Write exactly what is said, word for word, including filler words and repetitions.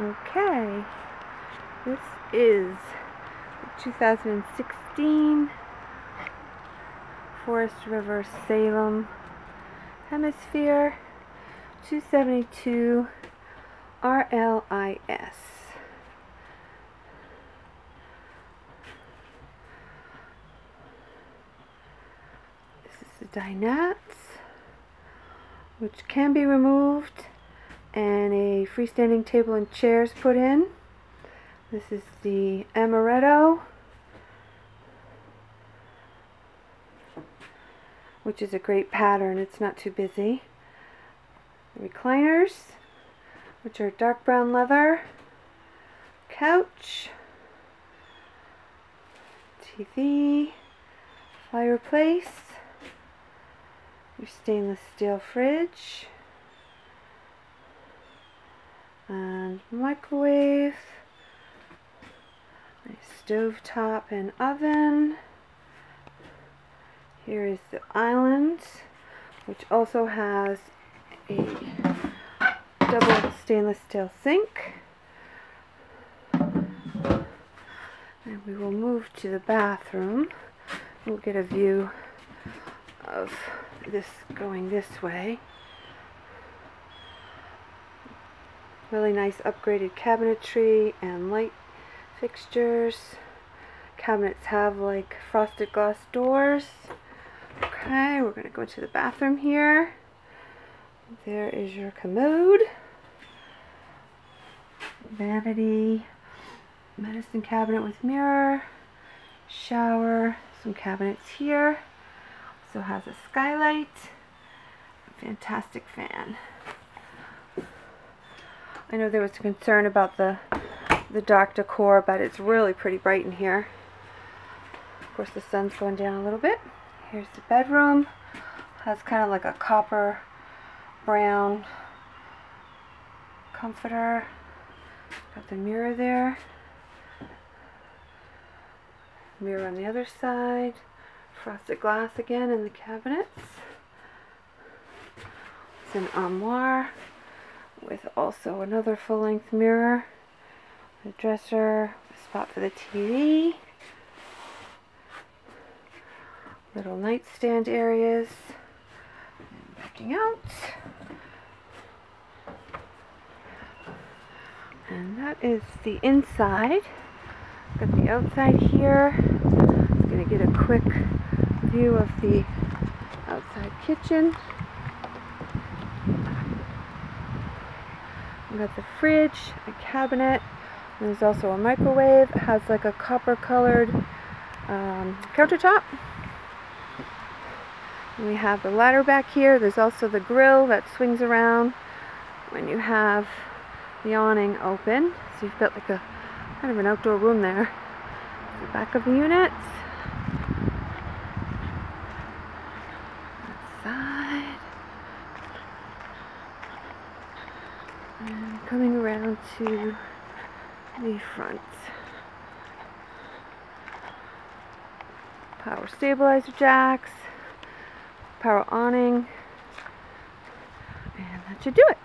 Okay, this is two thousand sixteen Forest River Salem Hemisphere two seventy-two R L I S. This is the dinette, which can be removed, and a freestanding table and chairs put in. This is the Amaretto, which is a great pattern. It's not too busy. The recliners, which are dark brown leather. Couch. T V. Fireplace. Your stainless steel fridge. And microwave, stove top and oven. Here is the island, which also has a double stainless steel sink. And we will move to the bathroom. We'll get a view of this going this way. Really nice upgraded cabinetry and light fixtures. Cabinets have like frosted glass doors. Okay, we're going to go into the bathroom here. There is your commode. Vanity. Medicine cabinet with mirror. Shower. Some cabinets here. Also has a skylight. A fantastic fan. I know there was concern about the, the dark decor, but it's really pretty bright in here. Of course, the sun's going down a little bit. Here's the bedroom. Has kind of like a copper brown comforter. Got the mirror there. Mirror on the other side. Frosted glass again in the cabinets. It's an armoire, with also another full-length mirror, a dresser, a spot for the T V, little nightstand areas, and backing out. And that is the inside. Got the outside here. I'm going to get a quick view of the outside kitchen. We've got the fridge, a cabinet, and there's also a microwave. It has like a copper colored um, countertop. And we have the ladder back here. There's also the grill that swings around when you have the awning open. So you've got like a kind of an outdoor room there. The back of the unit. Coming around to the front. Power stabilizer jacks, power awning, and that should do it.